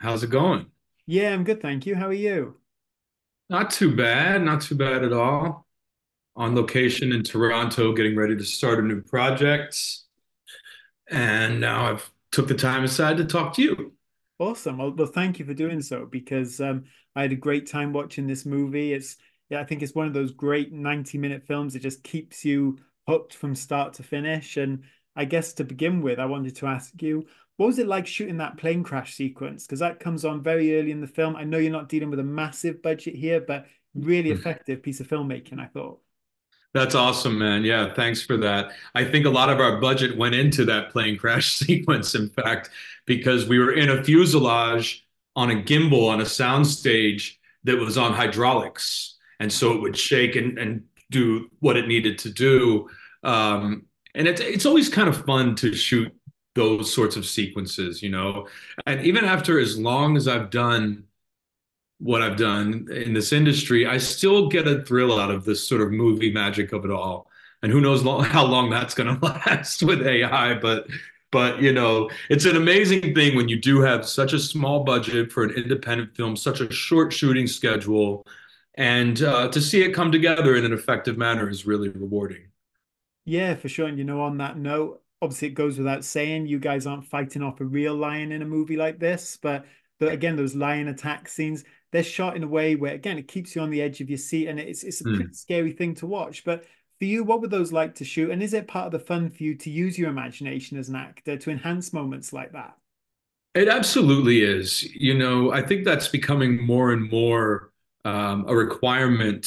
How's it going? Yeah, I'm good, thank you. How are you? Not too bad at all. On location in Toronto, getting ready to start a new project. And now I've took the time aside to talk to you. Awesome. Well, thank you for doing so, because I had a great time watching this movie. I think it's one of those great 90-minute films that just keeps you hooked from start to finish. And I guess to begin with, I wanted to ask you, what was it like shooting that plane crash sequence? Because that comes on very early in the film. I know you're not dealing with a massive budget here, but really effective piece of filmmaking, I thought. That's awesome, man. Yeah, thanks for that. I think a lot of our budget went into that plane crash sequence, in fact, because we were in a fuselage on a gimbal on a soundstage that was on hydraulics. And so it would shake and do what it needed to do. And it's always kind of fun to shoot those sorts of sequences, you know. And even after as long as I've done what I've done in this industry, I still get a thrill out of this sort of movie magic of it all. And who knows how long that's going to last with AI, but you know, it's an amazing thing when you do have such a small budget for an independent film, such a short shooting schedule, and to see it come together in an effective manner is really rewarding. Yeah, for sure. And you know, on that note, obviously it goes without saying, you guys aren't fighting off a real lion in a movie like this, but again, those lion attack scenes, they're shot in a way where, again, it keeps you on the edge of your seat, and it's a pretty scary thing to watch. But for you, what were those like to shoot? And is it part of the fun for you to use your imagination as an actor to enhance moments like that? It absolutely is. You know, I think that's becoming more and more a requirement,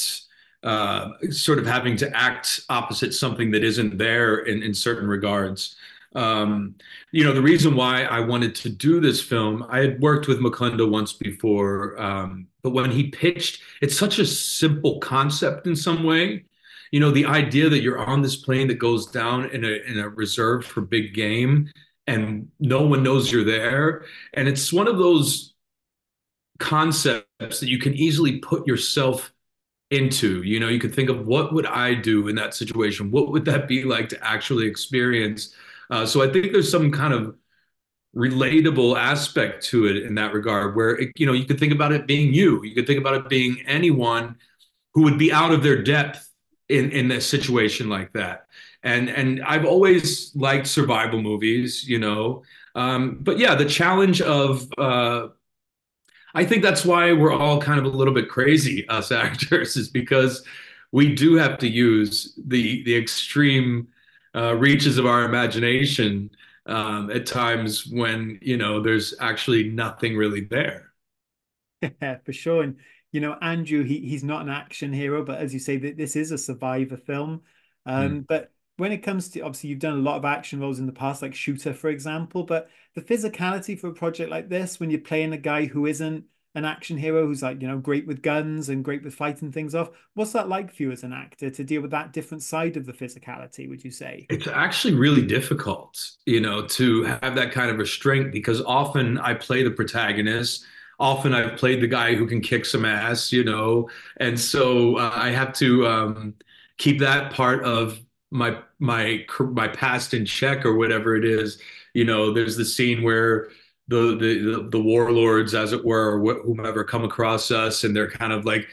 sort of having to act opposite something that isn't there in certain regards. You know, the reason why I wanted to do this film, I had worked with Mukunda once before, but when he pitched, it's such a simple concept in some way. You know, the idea that you're on this plane that goes down in a reserve for big game and no one knows you're there. And it's one of those concepts that you can easily put yourself into. You know, you could think of, what would I do in that situation? What would that be like to actually experience? So I think there's some kind of relatable aspect to it in that regard, where, you know, you could think about it being you. You could think about it being anyone who would be out of their depth in a situation like that. And I've always liked survival movies, you know. But yeah, the challenge of, I think that's why we're all kind of a little bit crazy, us actors, is because we do have to use the extreme reaches of our imagination at times when, you know, there's actually nothing really there. Yeah, for sure. And, you know, Andrew, he's not an action hero, but as you say, this is a survivor film. But when it comes to, obviously, you've done a lot of action roles in the past, like Shooter, for example, but the physicality for a project like this, when you're playing a guy who isn't an action hero, who's like, you know, great with guns and great with fighting things off, what's that like for you as an actor to deal with that different side of the physicality, would you say? It's actually really difficult, you know, to have that kind of restraint, because often I play the protagonist. Often I've played the guy who can kick some ass, you know, and so I have to keep that part of my past in check, or whatever it is. You know, there's the scene where the warlords, as it were, or whomever, come across us and they're kind of like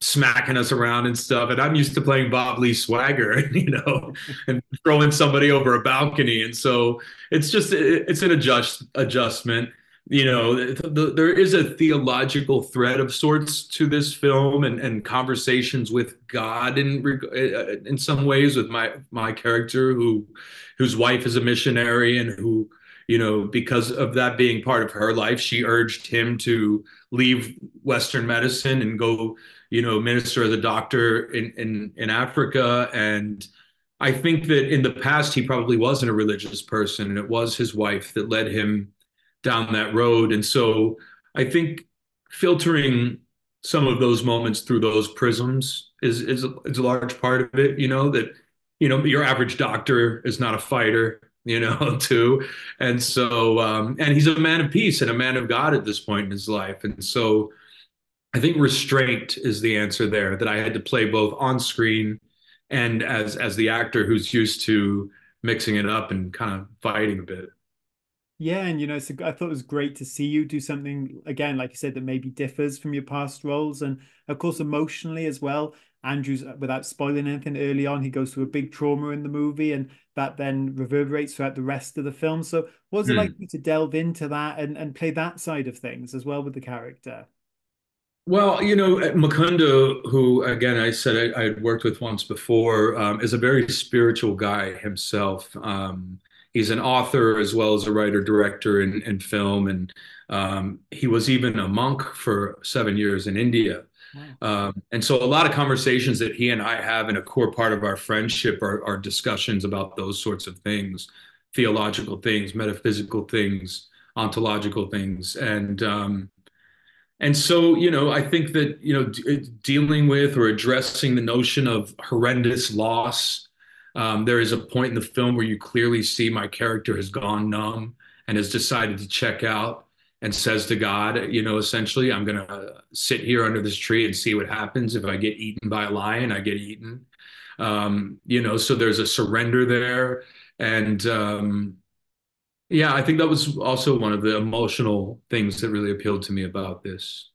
smacking us around and stuff, and I'm used to playing Bob Lee Swagger, you know, and throwing somebody over a balcony. And so it's just, it's an adjustment. You know, there is a theological thread of sorts to this film, and conversations with God in some ways, with my character, whose wife is a missionary, and who, you know, because of that being part of her life, she urged him to leave Western medicine and go, you know, minister as a doctor in Africa. And I think that in the past, he probably wasn't a religious person, and it was his wife that led him down that road. And so I think filtering some of those moments through those prisms is a large part of it, you know, that, you know, your average doctor is not a fighter, you know, too. And so, and he's a man of peace and a man of God at this point in his life. And so I think restraint is the answer there, that I had to play both on screen and as the actor who's used to mixing it up and kind of fighting a bit. Yeah, and so I thought it was great to see you do something again, like you said, that maybe differs from your past roles, and of course emotionally as well. Andrew's, without spoiling anything early on, he goes through a big trauma in the movie, and that then reverberates throughout the rest of the film. So what was it like for you to delve into that and play that side of things as well with the character? Well, Mukunda, who, again, I said I had worked with once before, is a very spiritual guy himself. He's an author as well as a writer, director in film. And he was even a monk for 7 years in India. Wow. And so a lot of conversations that he and I have, and a core part of our friendship, are discussions about those sorts of things, theological things, metaphysical things, ontological things. And so, I think that, dealing with or addressing the notion of horrendous loss, there is a point in the film where you clearly see my character has gone numb and has decided to check out and says to God, essentially, I'm going to sit here under this tree and see what happens. If I get eaten by a lion, I get eaten. So there's a surrender there. And yeah, I think that was also one of the emotional things that really appealed to me about this.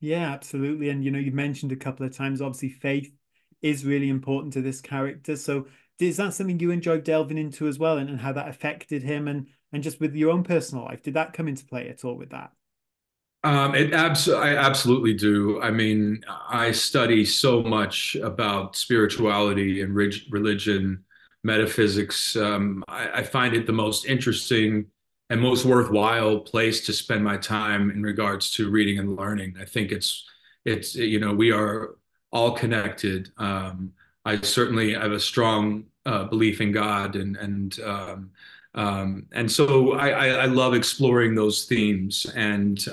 Yeah, absolutely. And, you mentioned a couple of times, obviously, faith is really important to this character. So is that something you enjoyed delving into as well, and how that affected him? And just with your own personal life, did that come into play at all with that? I absolutely do. I mean, I study so much about spirituality and religion, metaphysics. I find it the most interesting and most worthwhile place to spend my time in regards to reading and learning. I think it's we are all connected. I certainly have a strong belief in God, and so I love exploring those themes. And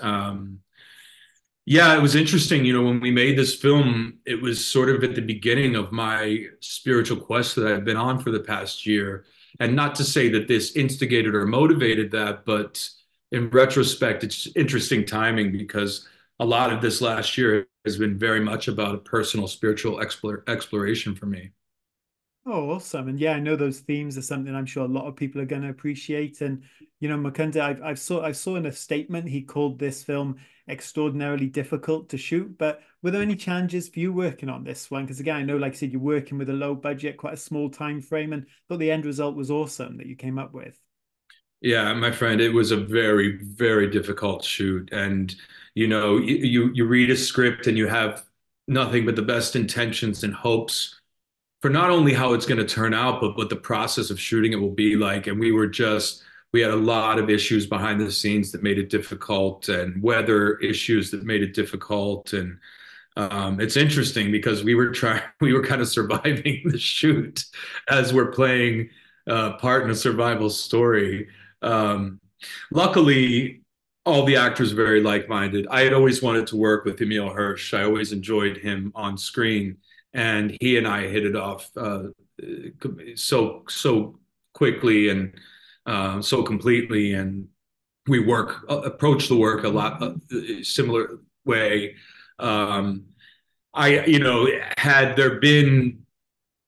yeah, it was interesting. When we made this film, it was sort of at the beginning of my spiritual quest that I've been on for the past year. And not to say that this instigated or motivated that, but in retrospect, it's interesting timing, because a lot of this last year has been very much about a personal spiritual exploration for me. Oh, awesome. And yeah, I know those themes are something I'm sure a lot of people are going to appreciate. And, Mukunda, I saw in a statement, he called this film extraordinarily difficult to shoot. But were there any challenges for you working on this one? Because again, I know, like I said, you're working with a low budget, quite a small time frame, and thought the end result was awesome that you came up with. Yeah, my friend, it was a very, very difficult shoot. And, you read a script and you have nothing but the best intentions and hopes for not only how it's going to turn out, but what the process of shooting it will be like. And we had a lot of issues behind the scenes that made it difficult, and weather issues that made it difficult. And it's interesting because we were kind of surviving the shoot as we're playing part in a survival story. Luckily, all the actors are very like-minded. I had always wanted to work with Emile Hirsch. I always enjoyed him on screen. And he and I hit it off so quickly and so completely, and we approach the work a lot similar way. Had there been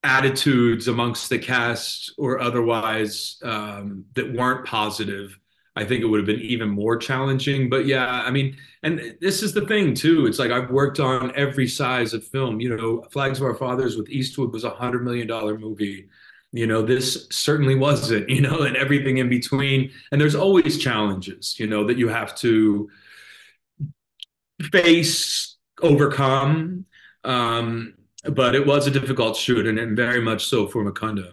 attitudes amongst the cast or otherwise that weren't positive, I think it would have been even more challenging. But yeah, I mean, and this is the thing too. It's like I've worked on every size of film. Flags of Our Fathers with Eastwood was $100 million movie. This certainly wasn't, and everything in between. And there's always challenges, that you have to face, overcome. But it was a difficult shoot, and very much so for Mukunda.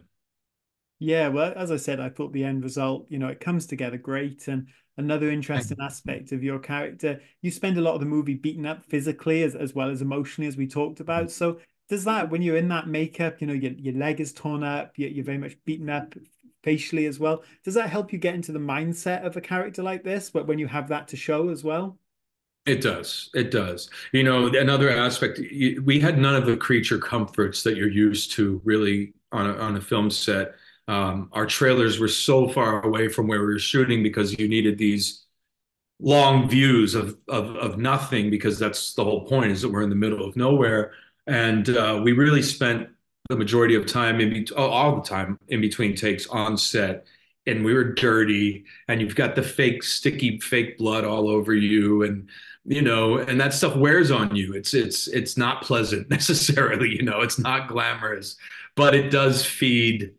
Yeah, well, as I said, I thought the end result, it comes together great. And another interesting aspect of your character, you spend a lot of the movie beaten up physically as well as emotionally, as we talked about. So does that, when you're in that makeup, your leg is torn up, you're very much beaten up facially as well. Does that help you get into the mindset of a character like this, but when you have that to show as well? It does. It does. Another aspect, we had none of the creature comforts that you're used to really on a film set. Our trailers were so far away from where we were shooting because you needed these long views of nothing, because that's the whole point, is that we're in the middle of nowhere. And we really spent the majority of time all the time in between takes on set, and we were dirty, and you've got the fake sticky fake blood all over you, and you know, and that stuff wears on you. It's not pleasant necessarily, you know, it's not glamorous, but it does feed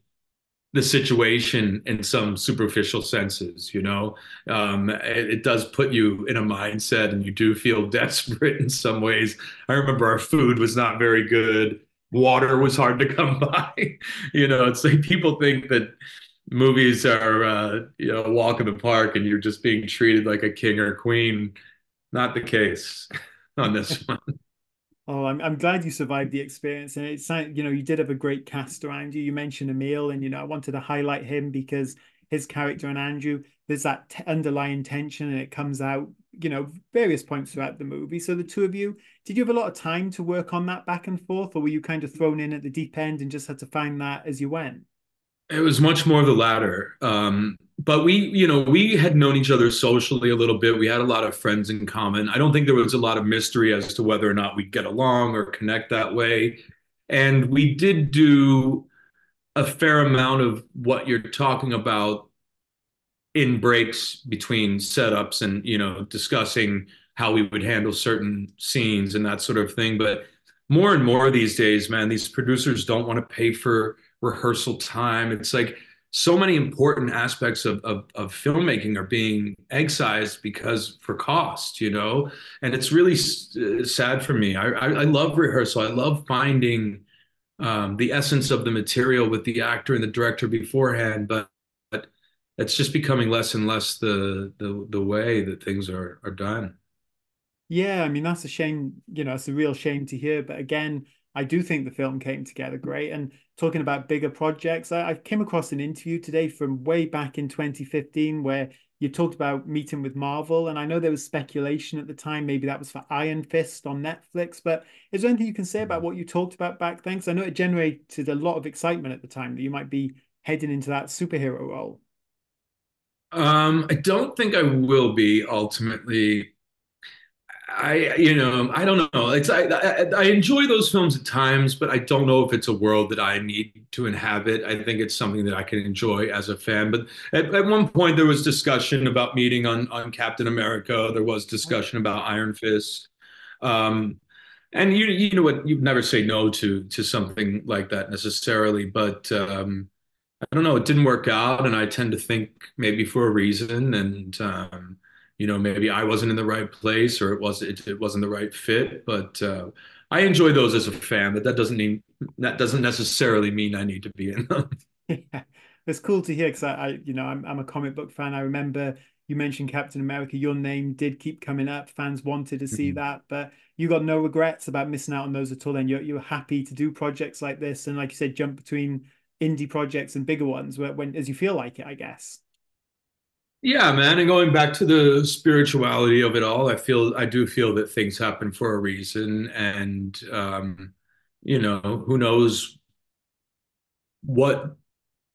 the situation in some superficial senses, you know. It does put you in a mindset, and you do feel desperate in some ways. I remember our food was not very good. Water was hard to come by. You know, it's like people think that movies are, you know, a walk in the park and you're just being treated like a king or queen. Not the case on this one. Oh, I'm glad you survived the experience, and it's, you know, you did have a great cast around you. You mentioned Emile, and you know, I wanted to highlight him because his character and Andrew, there's that underlying tension, and it comes out, you know, various points throughout the movie. So the two of you, did you have a lot of time to work on that back and forth, or were you kind of thrown in at the deep end and just had to find that as you went? It was much more of the latter. But we, you know, we had known each other socially a little bit. We had a lot of friends in common. I don't think there was a lot of mystery as to whether or not we'd get along or connect that way. And we did do a fair amount of what you're talking about in breaks between setups and, you know, discussing how we would handle certain scenes and that sort of thing. But more and more these days, man, these producers don't want to pay for rehearsal time. It's like, so many important aspects of filmmaking are being excised because for cost, you know, and it's really sad for me. I love rehearsal. I love finding the essence of the material with the actor and the director beforehand, but it's just becoming less and less the way that things are done. Yeah, I mean, that's a shame, you know, it's a real shame to hear, but again, I do think the film came together great. And talking about bigger projects, I came across an interview today from way back in 2015 where you talked about meeting with Marvel. And I know there was speculation at the time, maybe that was for Iron Fist on Netflix. But is there anything you can say about what you talked about back then? Because I know it generated a lot of excitement at the time that you might be heading into that superhero role. I don't think I will be ultimately. You know, I don't know. It's I enjoy those films at times, but I don't know if it's a world that I need to inhabit. I think it's something that I can enjoy as a fan. But at one point, there was discussion about meeting on Captain America. There was discussion about Iron Fist. And you know what? You'd never say no to something like that necessarily. But I don't know. It didn't work out, and I tend to think maybe for a reason. And you know, maybe I wasn't in the right place, or it wasn't the right fit. But I enjoy those as a fan, but that doesn't necessarily mean I need to be in them. Yeah, it's cool to hear, because I'm a comic book fan. I remember you mentioned Captain America. Your name did keep coming up. Fans wanted to see that, but you got no regrets about missing out on those at all. And you're happy to do projects like this, and like you said, jump between indie projects and bigger ones when as you feel like it, I guess. Yeah, man. And going back to the spirituality of it all, I do feel that things happen for a reason. And, you know, who knows what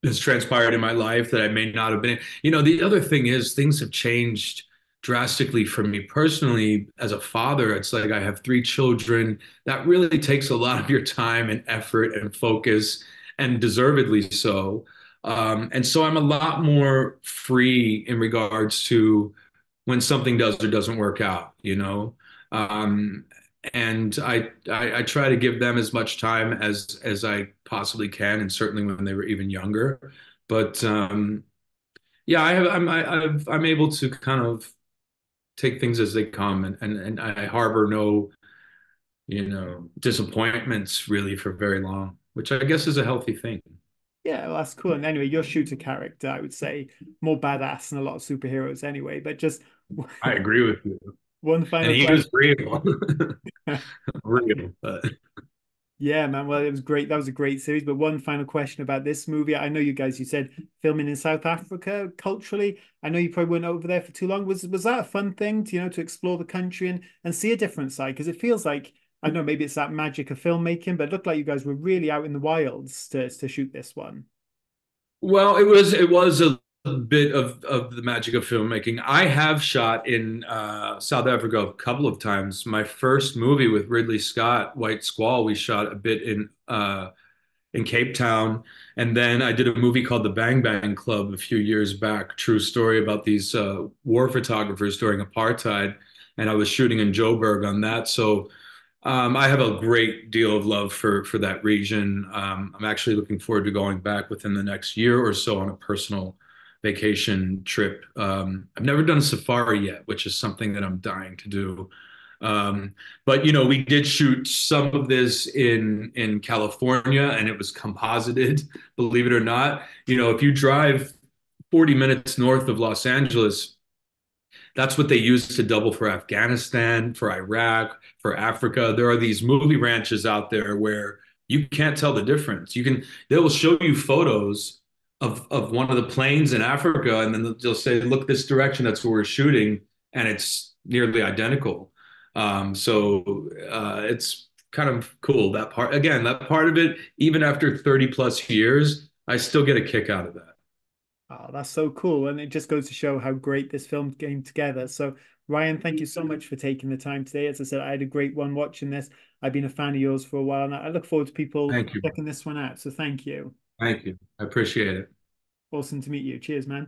has transpired in my life that I may not have been. You know, the other thing is things have changed drastically for me personally as a father. It's like I have 3 children. That really takes a lot of your time and effort and focus, and deservedly so. And so I'm a lot more free in regards to when something does or doesn't work out, you know. And I try to give them as much time as I possibly can, and certainly when they were even younger. But yeah, I'm able to kind of take things as they come, and I harbor no, you know, disappointments really for very long, which I guess is a healthy thing. Yeah, well, that's cool. And anyway, your shooter character, I would say, more badass than a lot of superheroes anyway, but just... I agree with you. One final question. And he was real. Real, but... Yeah, man. Well, it was great. That was a great series. But one final question about this movie. I know you guys, you said filming in South Africa culturally. I know you probably weren't over there for too long. Was that a fun thing to, you know, to explore the country and see a different side? Because it feels like... I know maybe it's that magic of filmmaking, but it looked like you guys were really out in the wilds to shoot this one. Well, it was a bit of the magic of filmmaking. I have shot in South Africa a couple of times. My first movie with Ridley Scott, White Squall, we shot a bit in Cape Town. And then I did a movie called The Bang Bang Club a few years back, true story about these war photographers during apartheid. And I was shooting in Joburg on that. So I have a great deal of love for that region. I'm actually looking forward to going back within the next year or so on a personal vacation trip. I've never done a safari yet, which is something that I'm dying to do. But, you know, we did shoot some of this in California, and it was composited, believe it or not. You know, if you drive 40 minutes north of Los Angeles, that's what they use to double for Afghanistan, for Iraq, for Africa. There are these movie ranches out there where you can't tell the difference. They will show you photos of one of the planes in Africa, and then they'll say, look this direction, that's where we're shooting. And it's nearly identical. So it's kind of cool, that part. Again, that part of it, even after 30 plus years, I still get a kick out of that. Oh, that's so cool. And it just goes to show how great this film came together. So Ryan, thank you so much for taking the time today. As I said, I had a great one watching this. I've been a fan of yours for a while, and I look forward to people checking this one out. So thank you. Thank you. I appreciate it. Awesome to meet you. Cheers, man.